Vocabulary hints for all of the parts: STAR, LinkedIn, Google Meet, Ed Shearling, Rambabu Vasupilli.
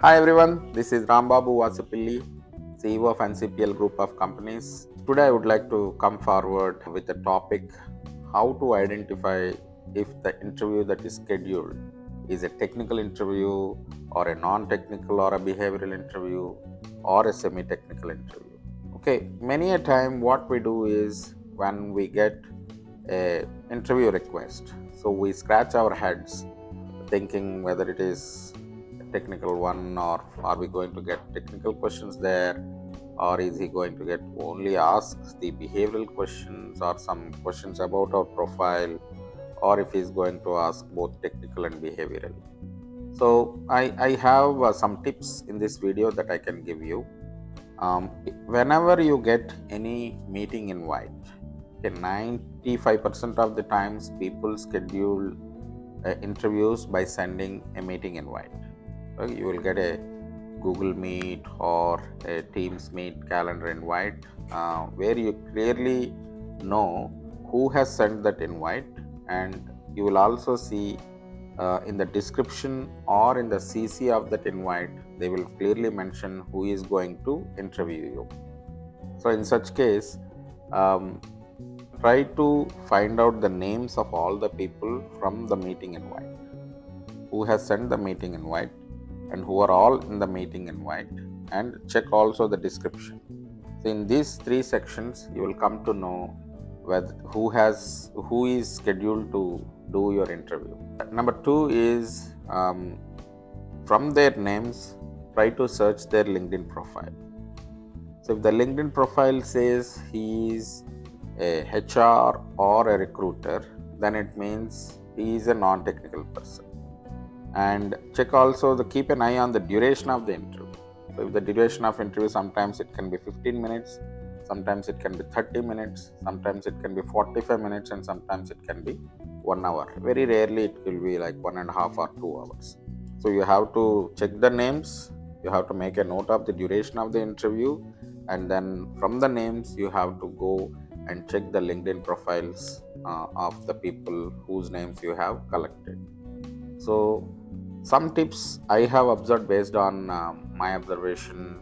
Hi everyone, this is Rambabu Vasupilli, CEO of NCPL Group of Companies. Today I would like to come forward with a topic, how to identify if the interview that is scheduled is a technical interview or a non-technical or a behavioral interview or a semi-technical interview. Okay, many a time what we do is when we get an interview request, so we scratch our heads thinking whether it is technical one, or are we going to get technical questions there, or is he going to get only asks the behavioral questions or some questions about our profile, or if he's going to ask both technical and behavioral. So I have some tips in this video that I can give you. Whenever you get any meeting invite, 95% of the times people schedule interviews by sending a meeting invite. You will get a Google Meet or a Teams Meet calendar invite where you clearly know who has sent that invite, and you will also see in the description or in the CC of that invite, they will clearly mention who is going to interview you. So in such case, try to find out the names of all the people from the meeting invite, who has sent the meeting invite, and who are all in the meeting invite, and check also the description. So in these three sections you will come to know whether who is scheduled to do your interview. Number two is from their names try to search their LinkedIn profile. So if the LinkedIn profile says he is a HR or a recruiter, then it means he is a non-technical person. And check also, keep an eye on the duration of the interview. So if the duration of interview, sometimes it can be 15 minutes, sometimes it can be 30 minutes, sometimes it can be 45 minutes, and sometimes it can be 1 hour. Very rarely it will be like 1.5 or 2 hours. So you have to check the names, you have to make a note of the duration of the interview, and then from the names you have to go and check the LinkedIn profiles of the people whose names you have collected. So some tips I have observed based on my observation,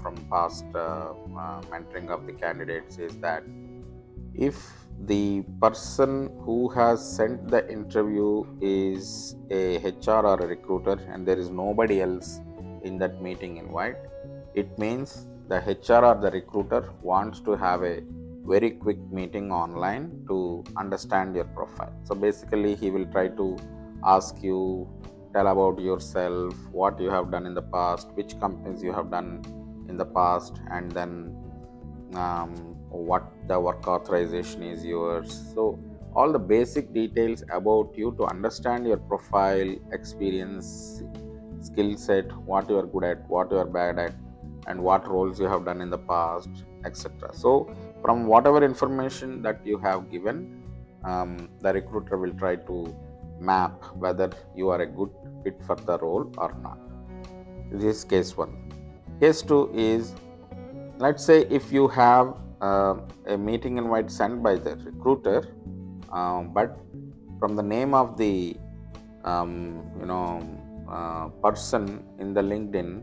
from past mentoring of the candidates, is that if the person who has sent the interview is a HR or a recruiter and there is nobody else in that meeting invite, it means the HR or the recruiter wants to have a very quick meeting online to understand your profile. So basically he will try to ask you, tell about yourself, what you have done in the past, which companies you have done in the past, and then what the work authorization is yours. So all the basic details about you to understand your profile, experience, skill set, what you are good at, what you are bad at, and what roles you have done in the past, etc. So from whatever information that you have given, the recruiter will try to map whether you are a good fit for the role or not. This is case one. Case two is, let's say if you have a meeting invite sent by the recruiter, but from the name of the person in the LinkedIn,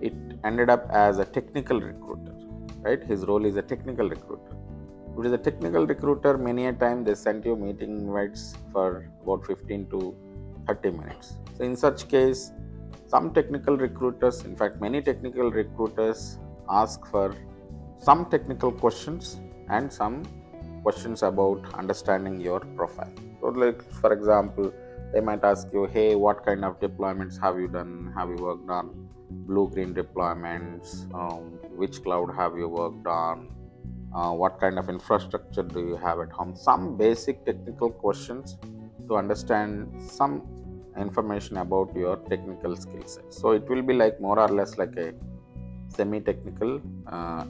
it ended up as a technical recruiter, right? His role is a technical recruiter. It is a technical recruiter. Many a time they sent you meeting invites for about 15 to 30 minutes. So in such case, some technical recruiters, in fact many technical recruiters, ask for some technical questions and some questions about understanding your profile. So like for example, they might ask you, hey, what kind of deployments have you done? Have you worked on blue-green deployments? Which cloud have you worked on? What kind of infrastructure do you have at home? Some basic technical questions to understand some information about your technical skill set. So it will be like more or less like a semi-technical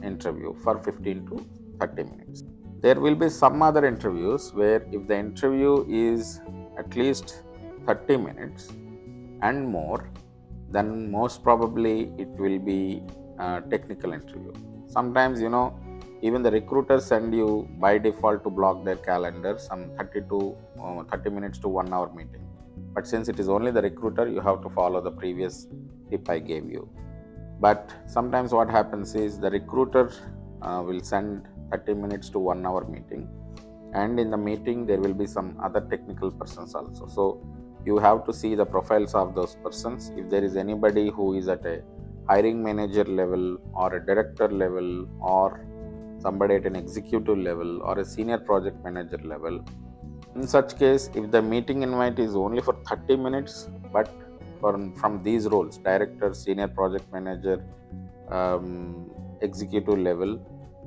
interview for 15 to 30 minutes. There will be some other interviews where if the interview is at least 30 minutes and more, then most probably it will be a technical interview. Sometimes, even the recruiters send you by default to block their calendar some 30 minutes to 1 hour meeting. But since it is only the recruiter, you have to follow the previous tip I gave you. But sometimes what happens is the recruiter will send 30 minutes to 1 hour meeting, and in the meeting there will be some other technical persons also. So you have to see the profiles of those persons. If there is anybody who is at a hiring manager level or a director level or somebody at an executive level or a senior project manager level, in such case, if the meeting invite is only for 30 minutes, but from these roles, director, senior project manager, executive level,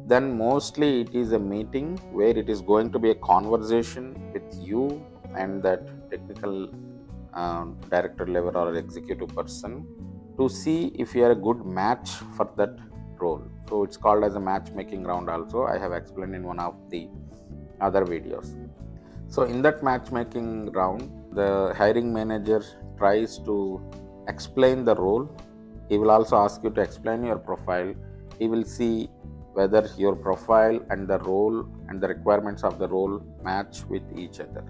then mostly it is a meeting where it is going to be a conversation with you and that technical director level or executive person to see if you are a good match for that role. So it's called as a matchmaking round also. I have explained in one of the other videos. So in that matchmaking round, the hiring manager tries to explain the role. He will also ask you to explain your profile. He will see whether your profile and the role and the requirements of the role match with each other.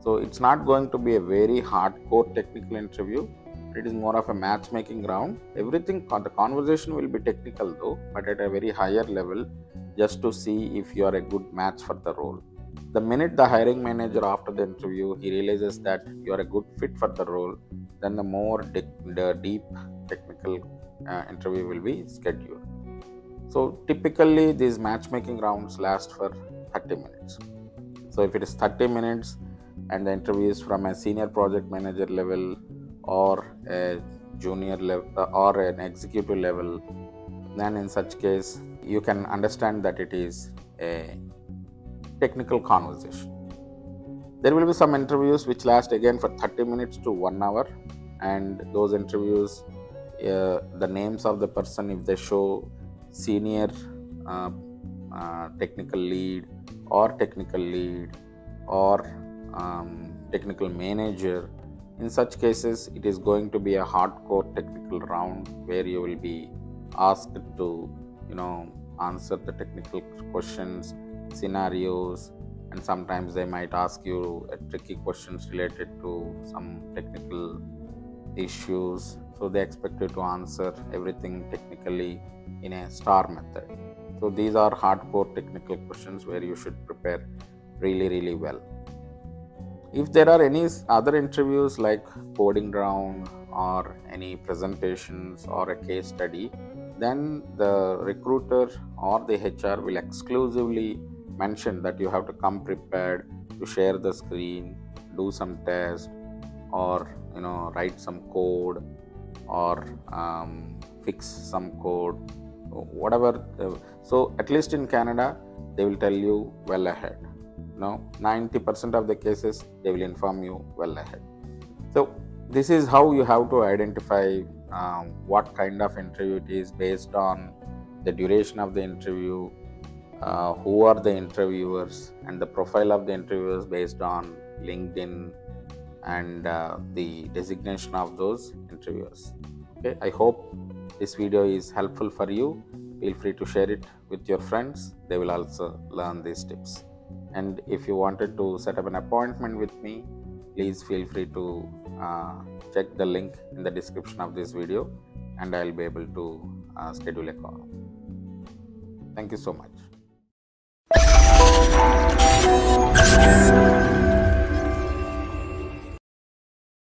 So it's not going to be a very hardcore technical interview. It is more of a matchmaking round. Everything, the conversation will be technical though, but at a very higher level, just to see if you are a good match for the role. The minute the hiring manager after the interview, he realizes that you are a good fit for the role, then the more deep technical interview will be scheduled. So typically these matchmaking rounds last for 30 minutes. So if it is 30 minutes and the interview is from a senior project manager level or a junior level or an executive level, then in such case you can understand that it is a technical conversation. There will be some interviews which last again for 30 minutes to 1 hour, and those interviews, the names of the person, if they show senior technical lead or technical lead or technical manager, in such cases it is going to be a hardcore technical round where you will be asked to, you know, answer the technical questions, scenarios, and sometimes they might ask you tricky questions related to some technical issues. So they expect you to answer everything technically in a STAR method. So these are hardcore technical questions where you should prepare really well. If there are any other interviews like coding round or any presentations or a case study, then the recruiter or the HR will exclusively mention that you have to come prepared to share the screen, do some test, or, you know, write some code or fix some code, whatever. So at least in Canada, they will tell you well ahead. Now, 90% of the cases they will inform you well ahead. So this is how you have to identify what kind of interview it is based on the duration of the interview, who are the interviewers, and the profile of the interviewers based on LinkedIn and the designation of those interviewers. Okay, I hope this video is helpful for you. Feel free to share it with your friends. They will also learn these tips. And if you wanted to set up an appointment with me, please feel free to check the link in the description of this video, and I'll be able to schedule a call. Thank you so much.